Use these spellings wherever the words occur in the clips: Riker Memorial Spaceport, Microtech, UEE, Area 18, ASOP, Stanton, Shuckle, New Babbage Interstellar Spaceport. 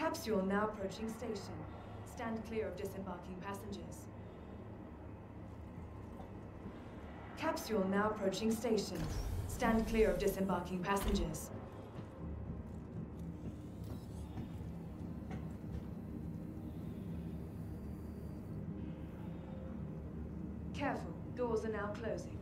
Capsule now approaching station. Stand clear of disembarking passengers. Capsule now approaching station. Stand clear of disembarking passengers. Careful, doors are now closing.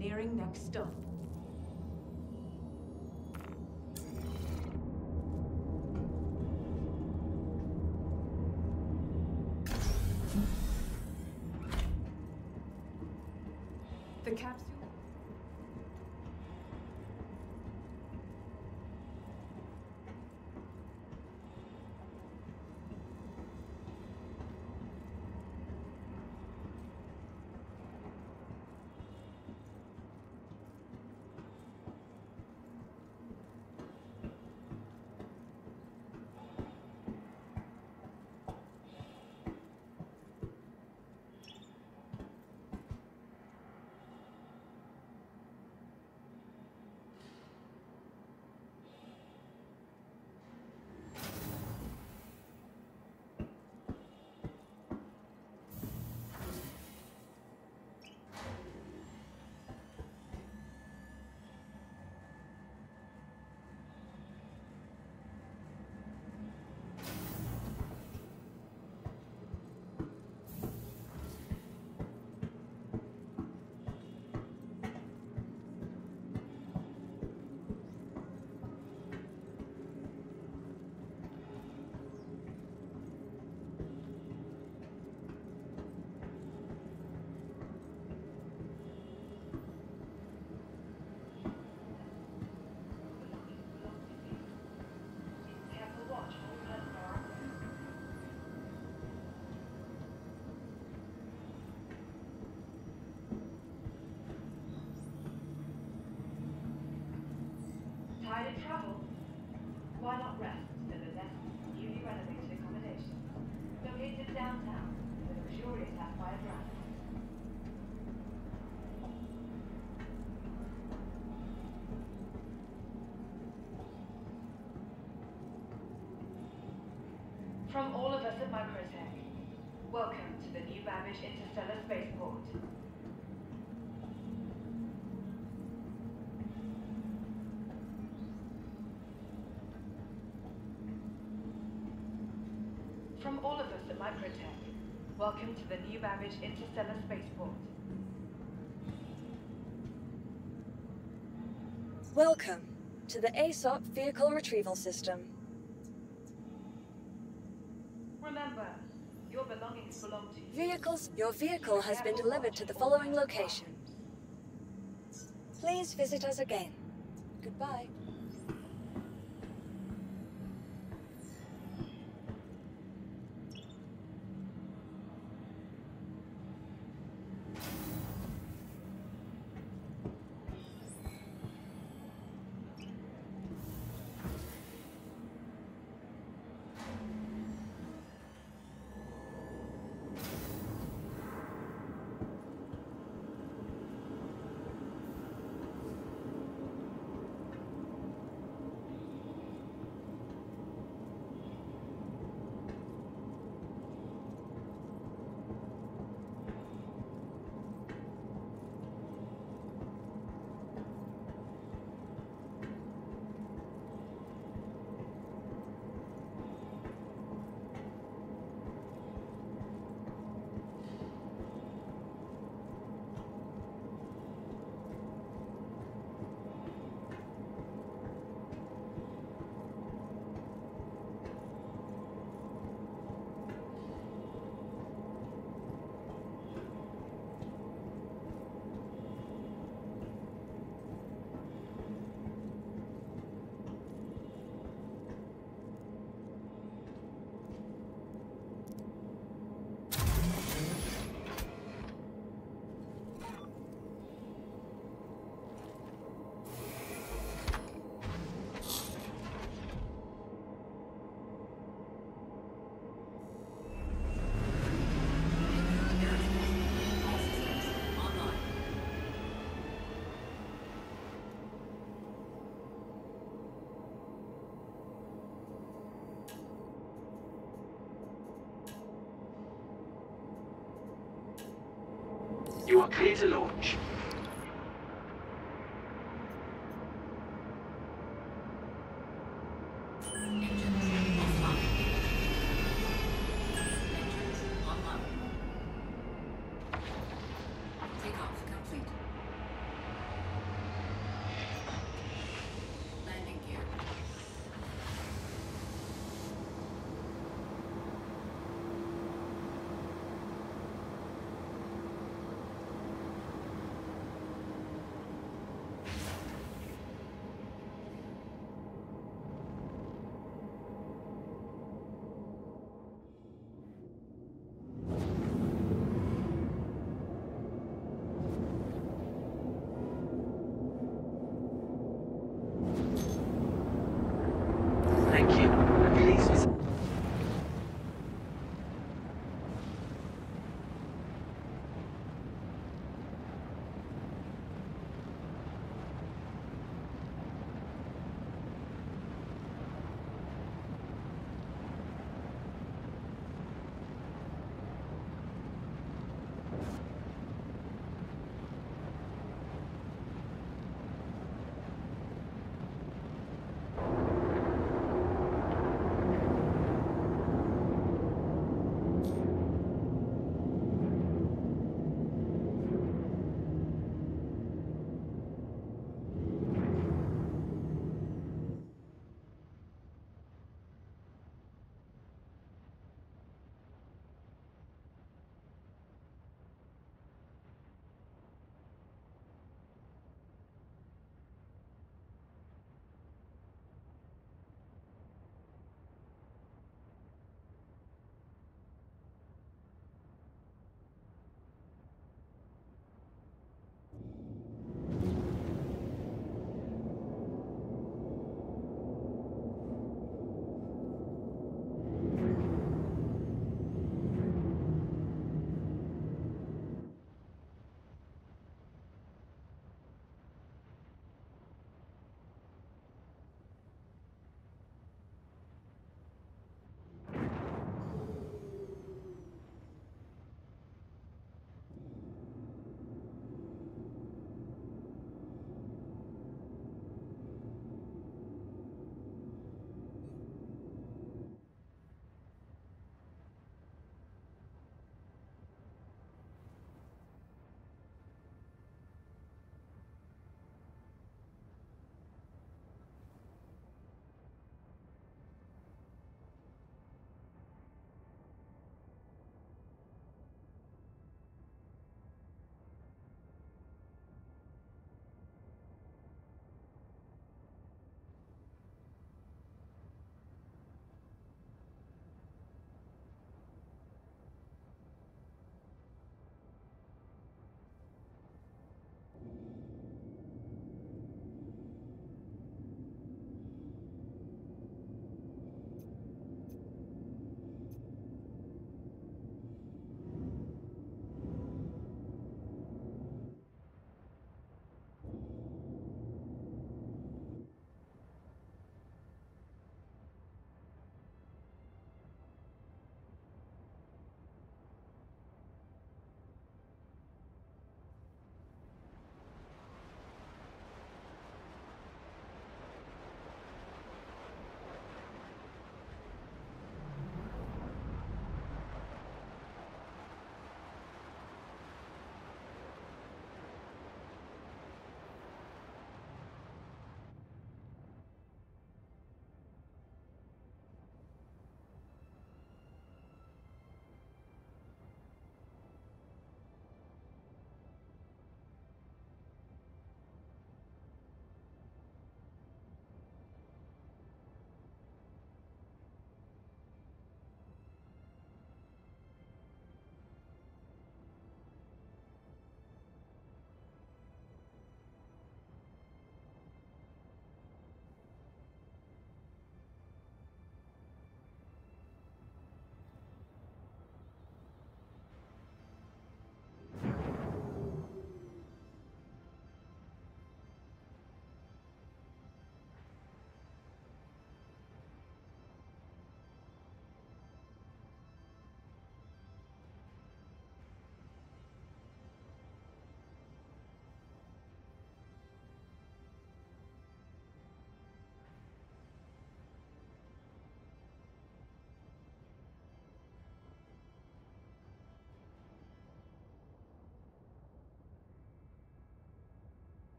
Nearing next stop. The capsule. Tired of travel? Why not rest instead of less? Newly renovated accommodation. Located downtown, with a luxurious sapphire brand. From all of us at Microtech, welcome to the New Babbage Interstellar Spaceport. From all of us at Microtech, welcome to the New Babbage Interstellar Spaceport. Welcome to the ASOP Vehicle Retrieval System. Remember, your belongings belong to you. Your vehicle has been delivered to the following location. Please visit us again. Goodbye. You are clear to launch.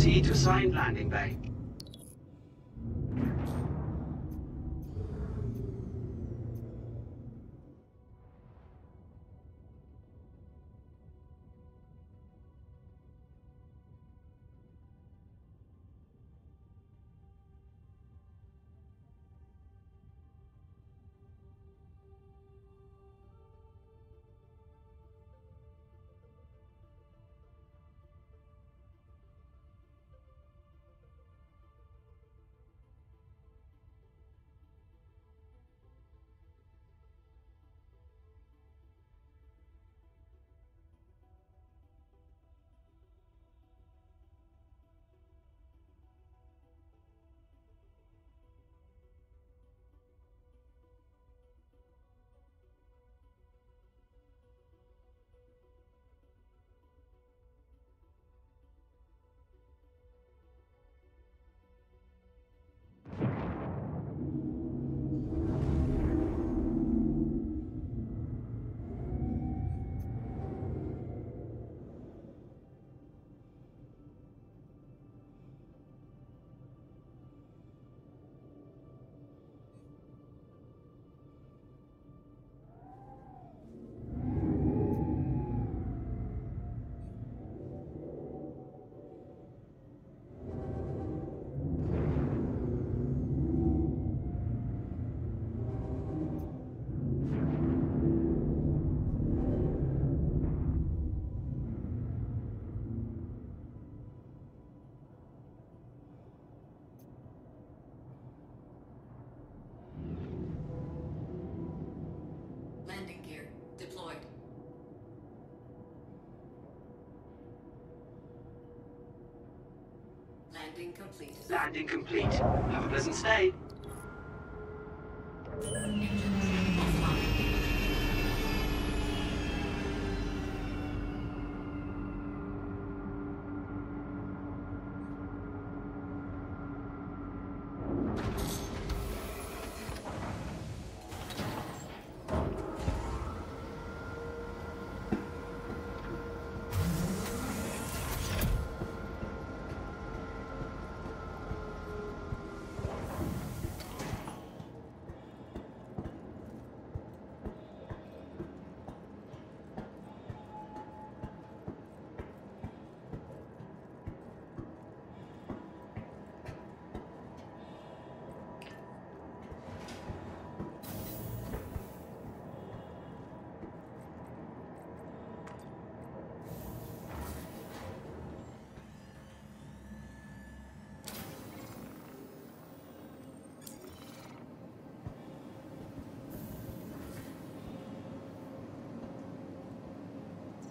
Proceed to assigned landing bay. Landing complete. Landing complete. Have a pleasant stay.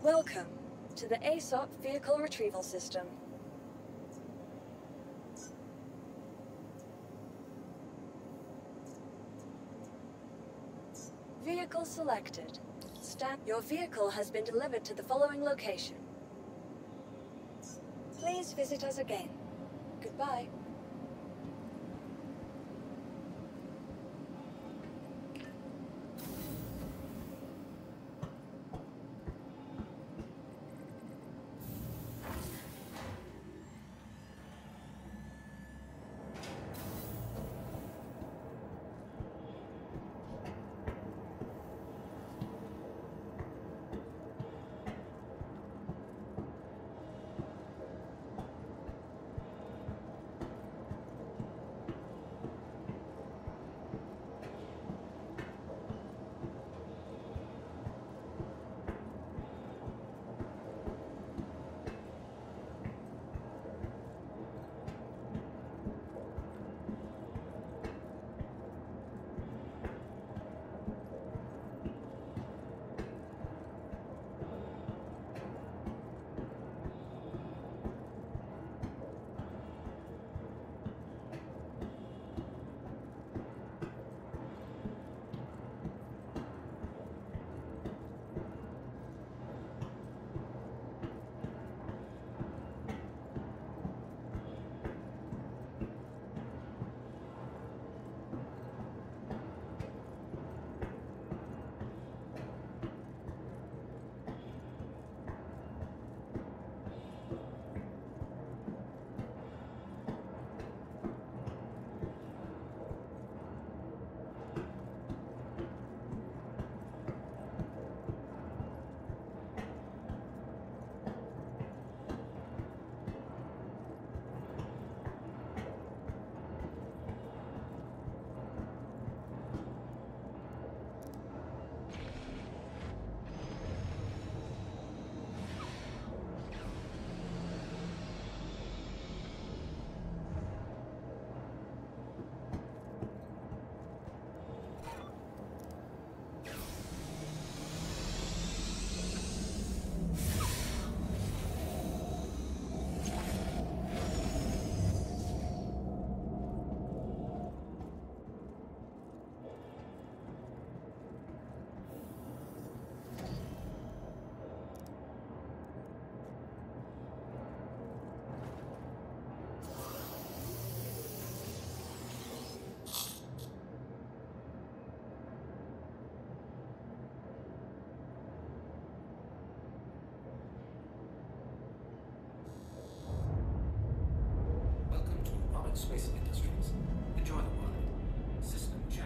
Welcome to the ASOP Vehicle Retrieval System. Vehicle selected. Your vehicle has been delivered to the following location. Please visit us again. Goodbye. Space Industries. Enjoy the ride. System check.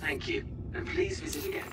Thank you, and please visit again.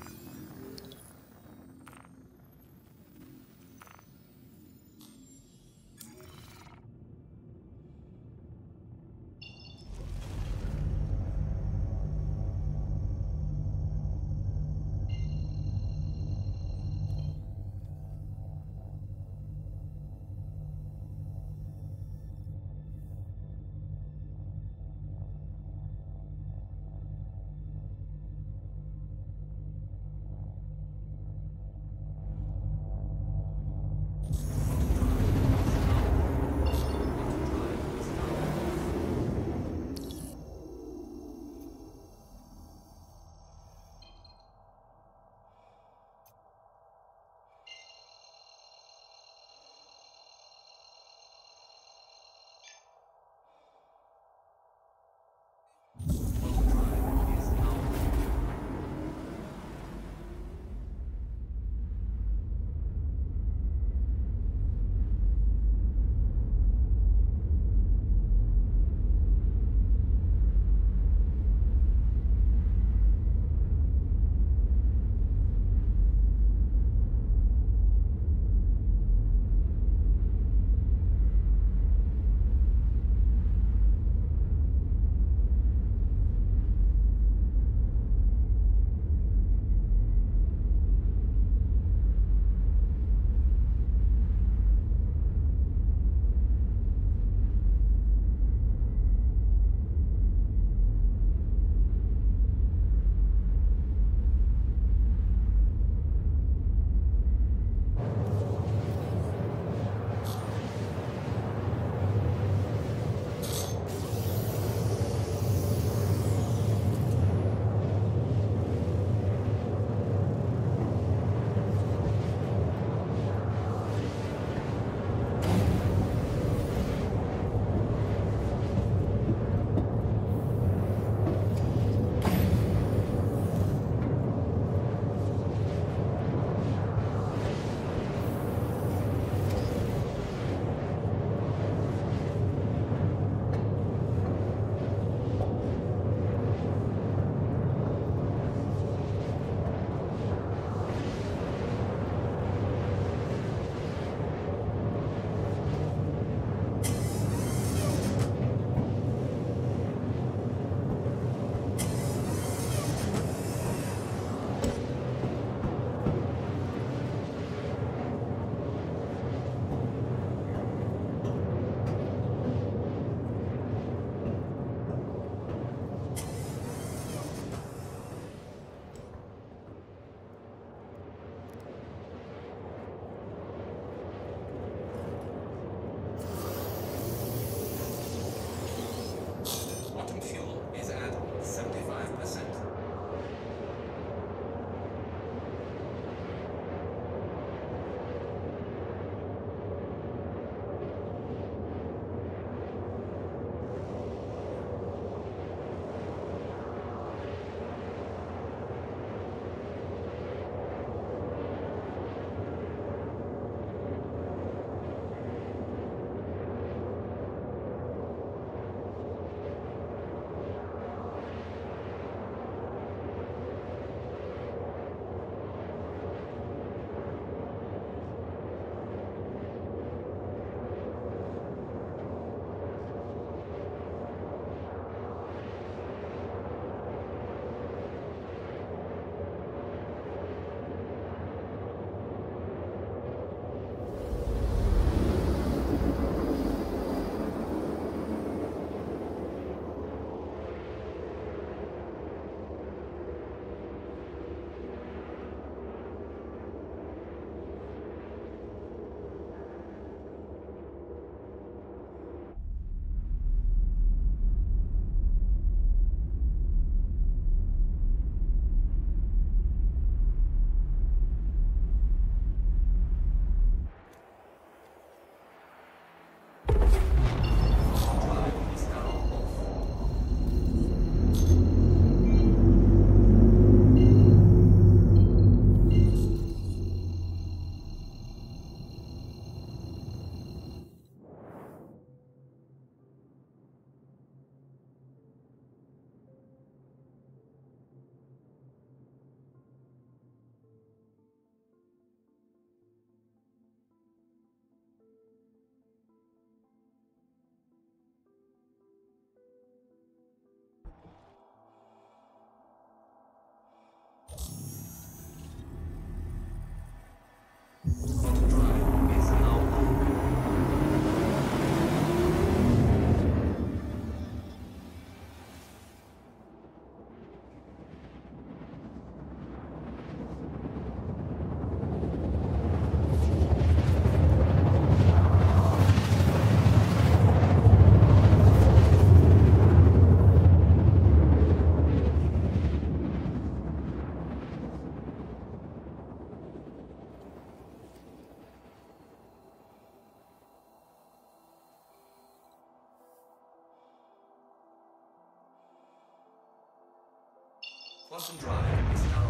Plus and drive is now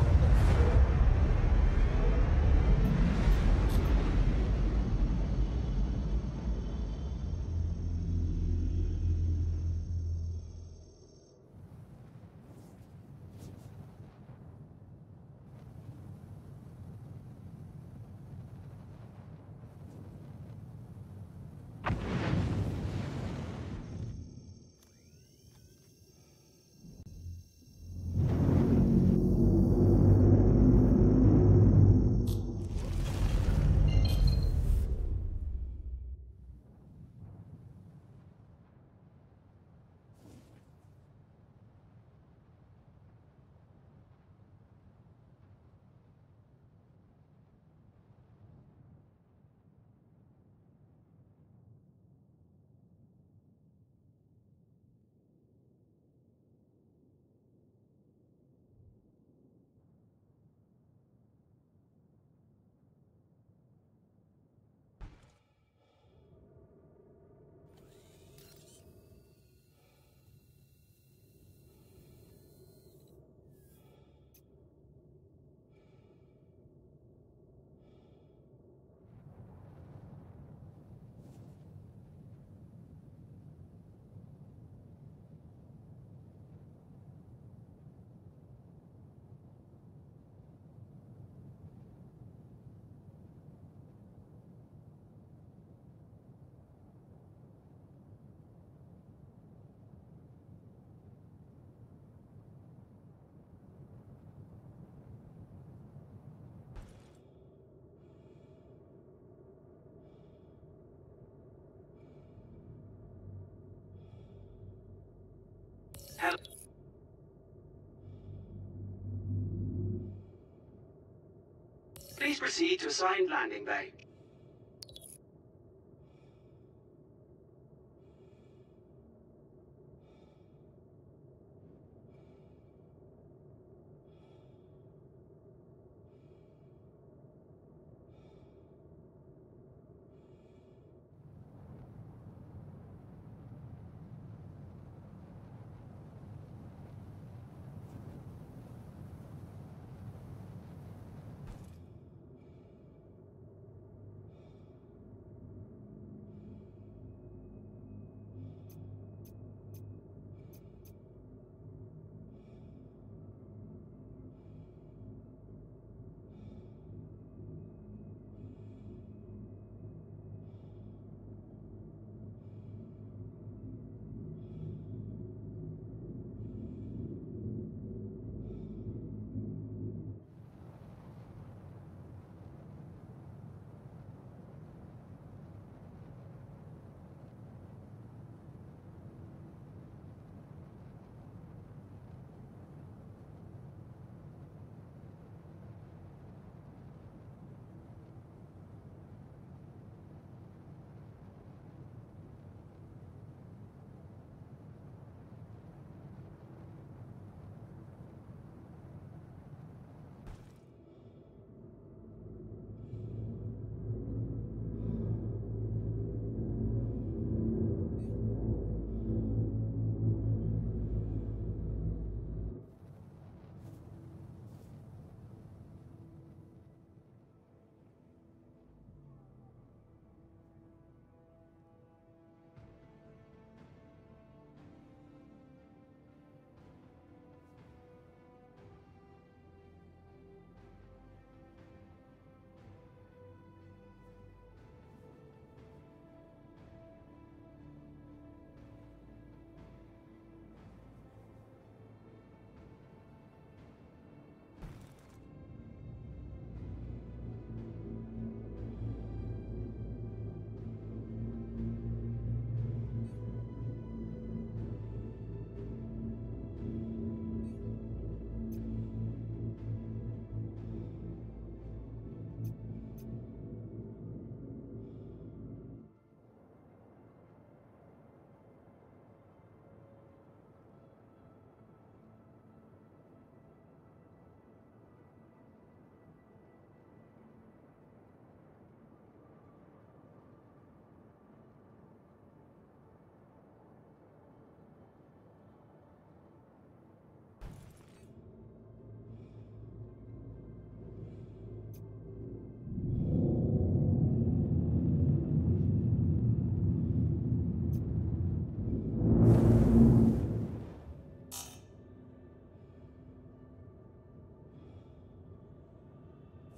Please proceed to assigned landing bay.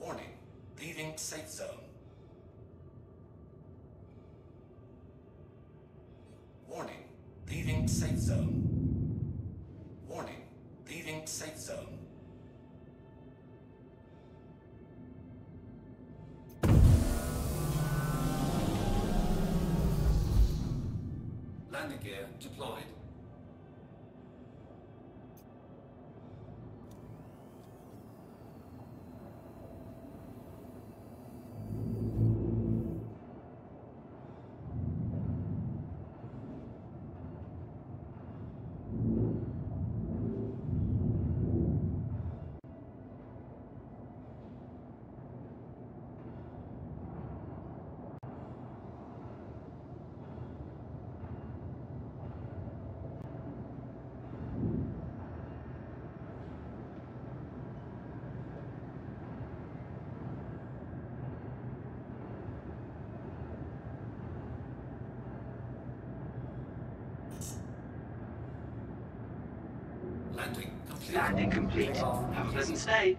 warning. Leaving safe zone. Warning. Leaving safe zone. Warning. Leaving safe zone. Landing gear deployed. Landing complete. Have a pleasant stay.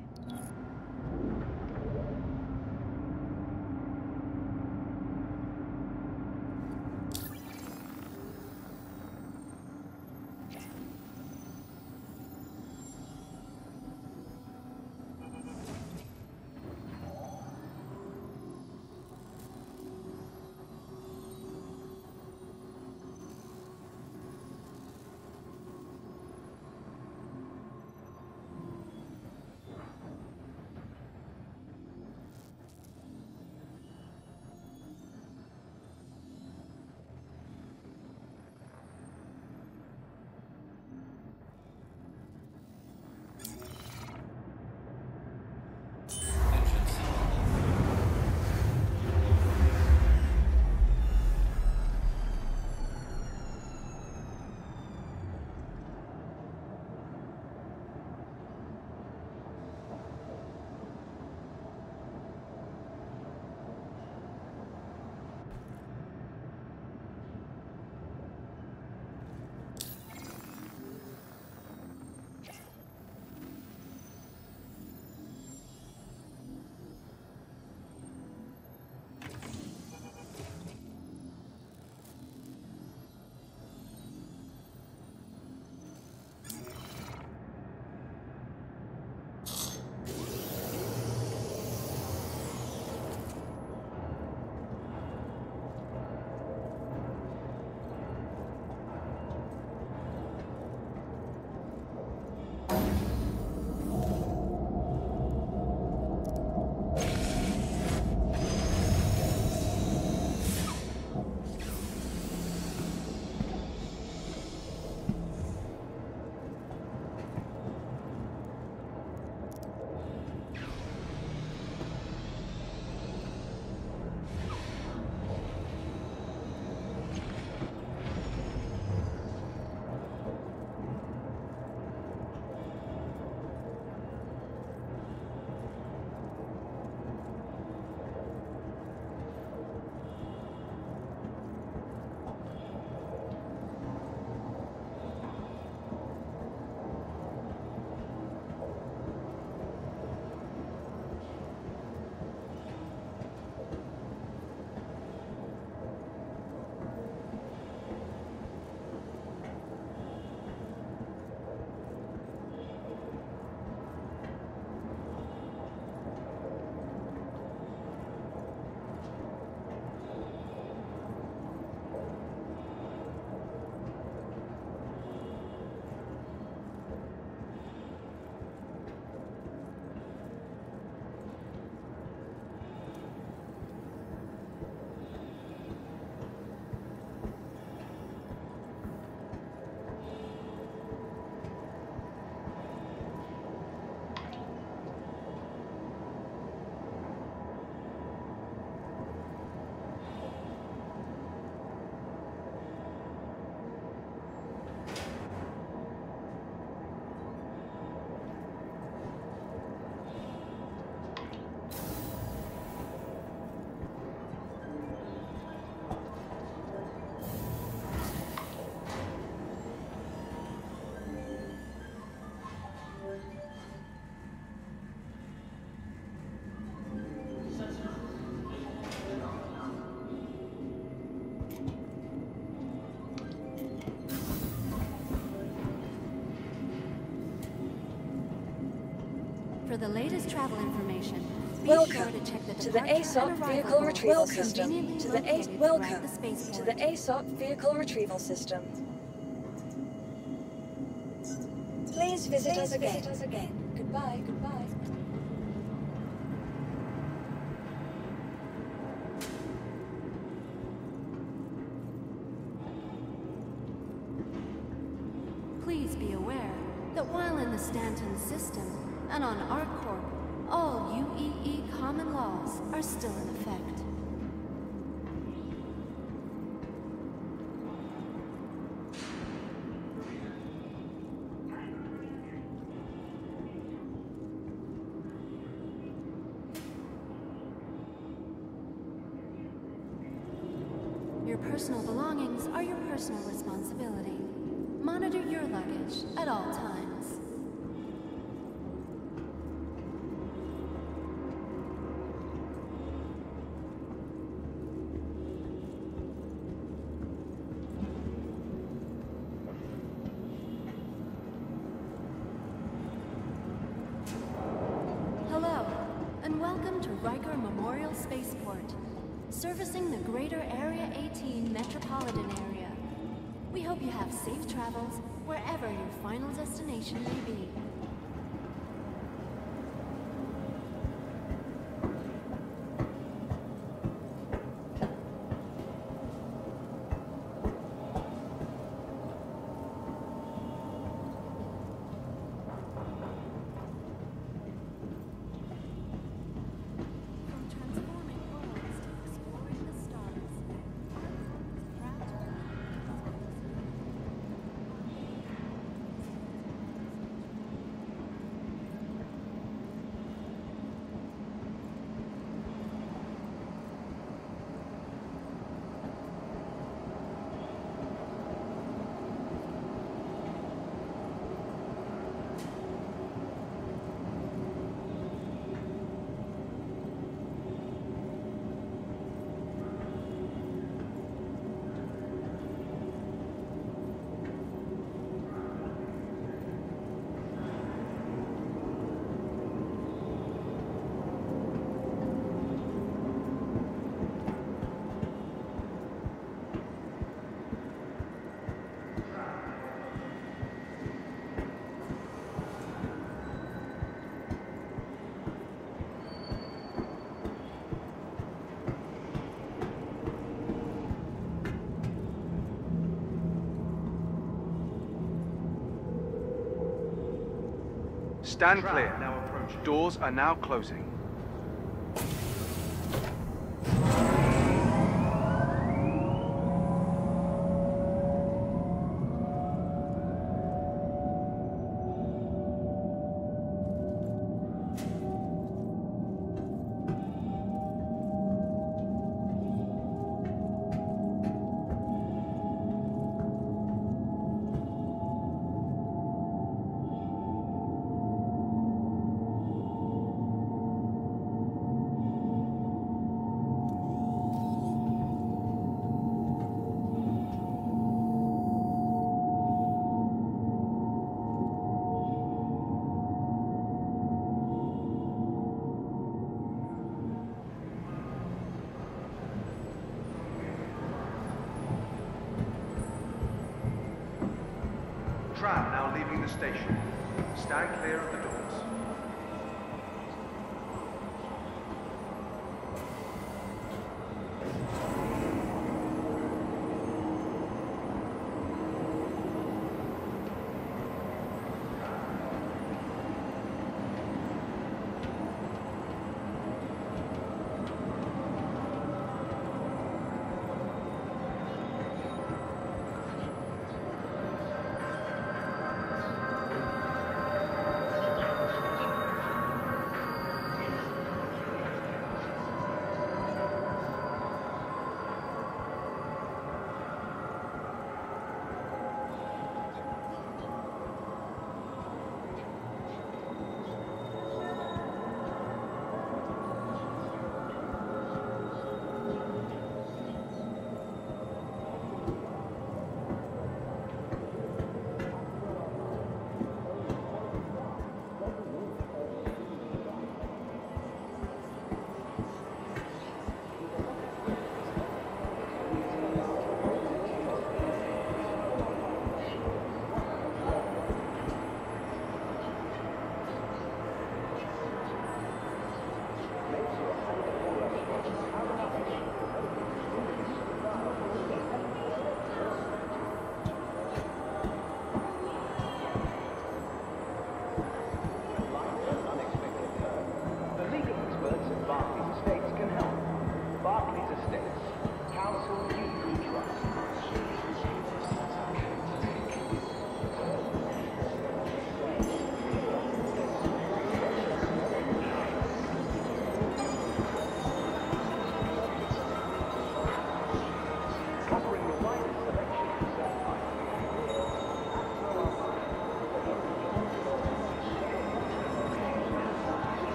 For the latest travel information, welcome to the ASOP vehicle retrieval system. Welcome to the ASOP vehicle retrieval system. Please visit us again. Goodbye. Please be aware that while in the Stanton system and on our corp, all UEE common laws are still in effect. Your personal belongings are your personal responsibility. Monitor your luggage at all times. Hello, and welcome to Riker Memorial Spaceport, servicing the greater Area 18 metropolitan area. We hope you have safe travels wherever your final destination may be. Stand clear. Doors are now closing. Tram now leaving the station. Stand clear of the door.